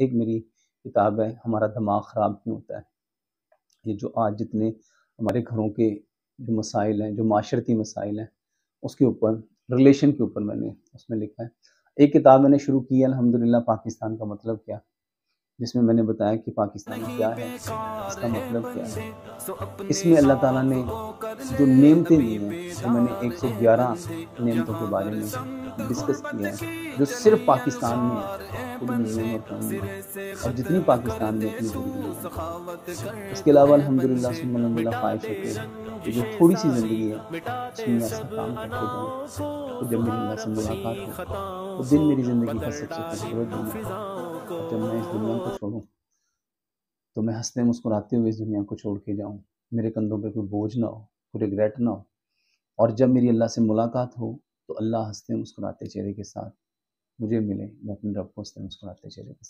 एक मेरी किताब है हमारा दिमाग ख़राब क्यों होता है। ये जो आज जितने हमारे घरों के जो मसाइल हैं, जो माशरती मसाइल हैं, उसके ऊपर रिलेशन के ऊपर मैंने उसमें लिखा है। एक किताब मैंने शुरू की है अल्हम्दुलिल्लाह पाकिस्तान का मतलब क्या, जिसमें मैंने बताया कि पाकिस्तान क्या है, इसका मतलब क्या है। इसमें अल्लाह ताला ने जो नेमतें दी हैं तो मैंने 111 नेमतों के बारे में डिस्कस किया है जो सिर्फ पाकिस्तान में और जितनी पाकिस्तान में अपनी। इसके अलावा अल्हम्दुलिल्लाह ख्वाहिश है जो थोड़ी सी ज़िंदगी है उसमें काम करते जाऊँ। जब मेरी अल्लाह से मुलाकात हो तो दिन मेरी ज़िंदगी का सबसे खूबसूरत दिन है। जब मैं इस दुनिया को छोड़ूं तो मैं हंसते मुस्कुराते हुए इस दुनिया को छोड़ के जाऊं, मेरे कंधों पे कोई बोझ ना हो, कोई रिग्रेट ना हो। और जब मेरी अल्लाह से मुलाकात हो तो अल्लाह हंसते मुस्कुराते चेहरे के साथ मुझे मिले, मैं अपने रब को हंसते मुस्कुराते चेहरे के साथ।